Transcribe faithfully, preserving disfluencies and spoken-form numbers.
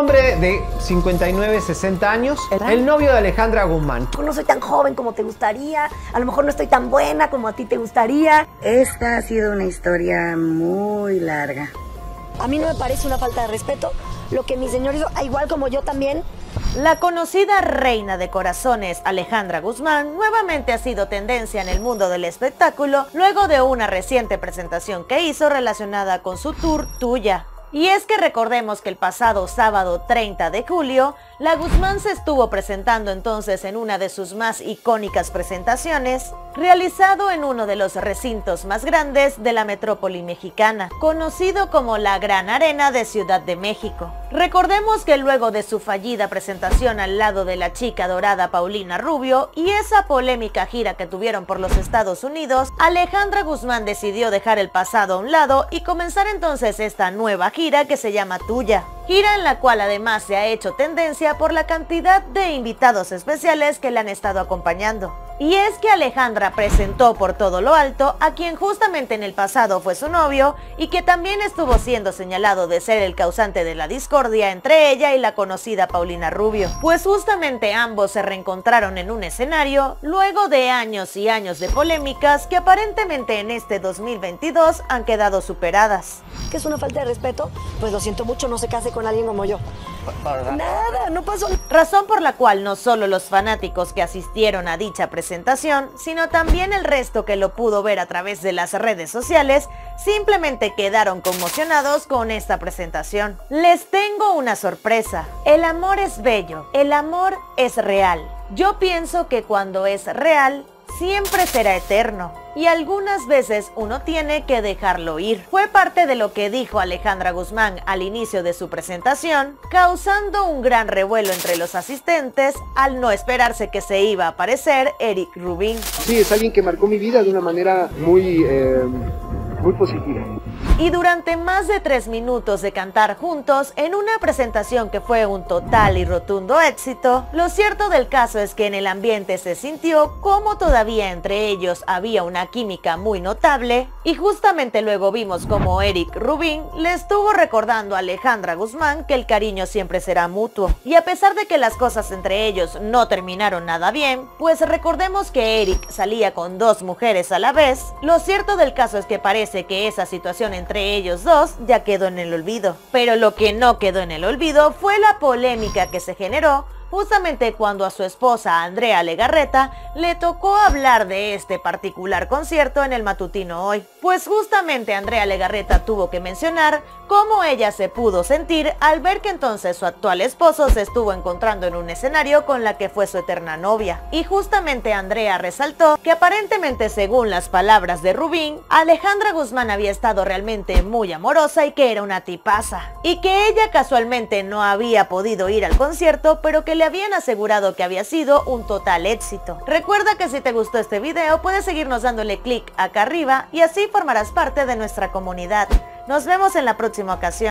Hombre de cincuenta y nueve, sesenta años, ¿verdad? El novio de Alejandra Guzmán. Yo no soy tan joven como te gustaría, a lo mejor no estoy tan buena como a ti te gustaría. Esta ha sido una historia muy larga. A mí no me parece una falta de respeto lo que mi señor hizo, igual como yo también. La conocida reina de corazones Alejandra Guzmán nuevamente ha sido tendencia en el mundo del espectáculo luego de una reciente presentación que hizo relacionada con su tour Tuya. Y es que recordemos que el pasado sábado treinta de julio, la Guzmán se estuvo presentando entonces en una de sus más icónicas presentaciones, realizado en uno de los recintos más grandes de la metrópoli mexicana, conocido como la Gran Arena de Ciudad de México. Recordemos que luego de su fallida presentación al lado de la chica dorada Paulina Rubio y esa polémica gira que tuvieron por los Estados Unidos, Alejandra Guzmán decidió dejar el pasado a un lado y comenzar entonces esta nueva gira que se llama Tuya, gira en la cual además se ha hecho tendencia por la cantidad de invitados especiales que la han estado acompañando. Y es que Alejandra presentó por todo lo alto a quien justamente en el pasado fue su novio y que también estuvo siendo señalado de ser el causante de la discordia entre ella y la conocida Paulina Rubio, pues justamente ambos se reencontraron en un escenario luego de años y años de polémicas que aparentemente en este dos mil veintidós han quedado superadas. Que es una falta de respeto, pues lo siento mucho, no se case con alguien como yo. ¿Verdad? Nada, no pasó. Razón por la cual no solo los fanáticos que asistieron a dicha presentación, sino también el resto que lo pudo ver a través de las redes sociales, simplemente quedaron conmocionados con esta presentación. Les tengo una sorpresa. El amor es bello, el amor es real. Yo pienso que cuando es real, siempre será eterno. Y algunas veces uno tiene que dejarlo ir. Fue parte de lo que dijo Alejandra Guzmán al inicio de su presentación, causando un gran revuelo entre los asistentes al no esperarse que se iba a aparecer Erik Rubín. Sí, es alguien que marcó mi vida de una manera muy, eh, muy positiva. Y durante más de tres minutos de cantar juntos en una presentación que fue un total y rotundo éxito, lo cierto del caso es que en el ambiente se sintió como todavía entre ellos había una química muy notable y justamente luego vimos como Erik Rubín le estuvo recordando a Alejandra Guzmán que el cariño siempre será mutuo. Y a pesar de que las cosas entre ellos no terminaron nada bien, pues recordemos que Erik salía con dos mujeres a la vez, lo cierto del caso es que parece que esa situación entre ellos dos ya quedó en el olvido. Pero lo que no quedó en el olvido fue la polémica que se generó justamente cuando a su esposa Andrea Legarreta le tocó hablar de este particular concierto en el matutino Hoy. Pues justamente Andrea Legarreta tuvo que mencionar cómo ella se pudo sentir al ver que entonces su actual esposo se estuvo encontrando en un escenario con la que fue su eterna novia. Y justamente Andrea resaltó que aparentemente, según las palabras de Rubín, Alejandra Guzmán había estado realmente muy amorosa y que era una tipaza. Y que ella casualmente no había podido ir al concierto, pero que le habían asegurado que había sido un total éxito. Recuerda que si te gustó este video puedes seguirnos dándole clic acá arriba y así formarás parte de nuestra comunidad. Nos vemos en la próxima ocasión.